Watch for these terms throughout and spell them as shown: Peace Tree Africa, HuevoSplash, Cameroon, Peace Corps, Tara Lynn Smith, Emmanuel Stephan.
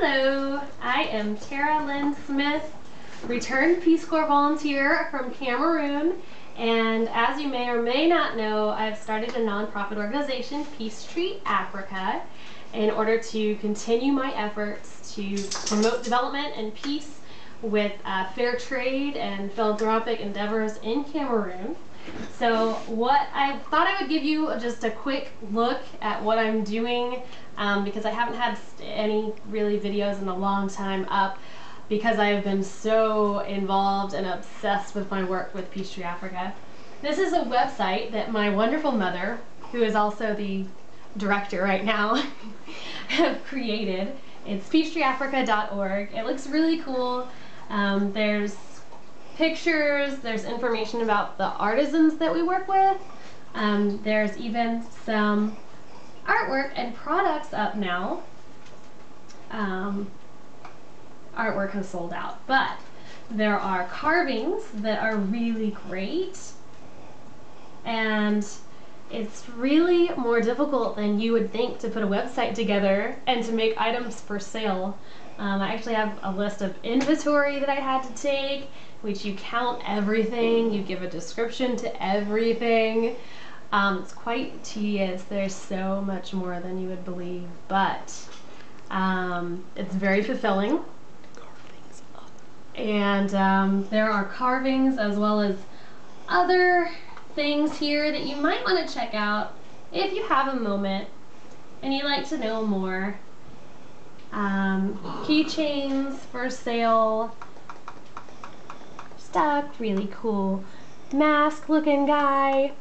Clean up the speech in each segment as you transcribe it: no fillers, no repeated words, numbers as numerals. Hello, I am Tara Lynn Smith, returned Peace Corps volunteer from Cameroon, and as you may or may not know, I've started a nonprofit organization, Peace Tree Africa, in order to continue my efforts to promote development and peace with fair trade and philanthropic endeavors in Cameroon. So what I thought I would give you just a quick look at what I'm doing because I haven't had any really videos in a long time up because I've been so involved and obsessed with my work with Peace Tree Africa. This is a website that my wonderful mother, who is also the director right now, have created. It's peacetreeafrica.org. It looks really cool. There's pictures, there's information about the artisans that we work with, there's even some artwork and products up now. Artwork has sold out, but there are carvings that are really great, and it's really more difficult than you would think to put a website together and to make items for sale. I actually have a list of inventory that I had to take, which you count everything, you give a description to everything. It's quite tedious. There's so much more than you would believe, but it's very fulfilling. Carvings. And there are carvings as well as other things here that you might want to check out if you have a moment and you'd like to know more. Keychains for sale, stuck, really cool mask looking guy,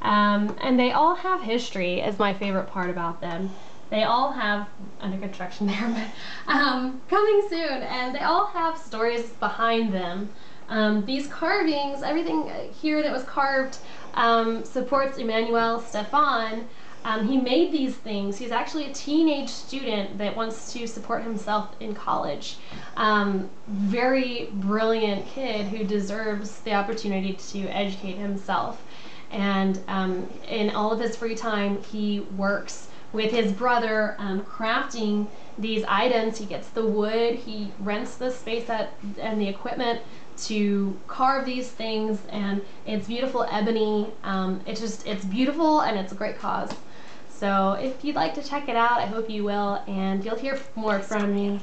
and they all have history, is my favorite part about them. They all have, under construction there, but coming soon, and they all have stories behind them. These carvings, everything here that was carved supports Emmanuel Stephan. He made these things. He's actually a teenage student that wants to support himself in college. Very brilliant kid who deserves the opportunity to educate himself. And in all of his free time, he works with his brother crafting these items. He gets the wood, he rents the space and the equipment to carve these things, and it's beautiful ebony. It's beautiful, and it's a great cause. So if you'd like to check it out, I hope you will, and you'll hear more from me.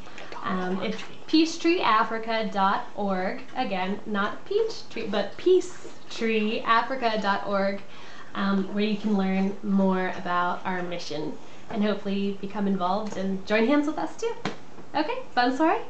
It's peacetreeafrica.org. Again, not peach tree, but peacetreeafrica.org, where you can learn more about our mission and hopefully become involved and join hands with us too. Okay, fun story.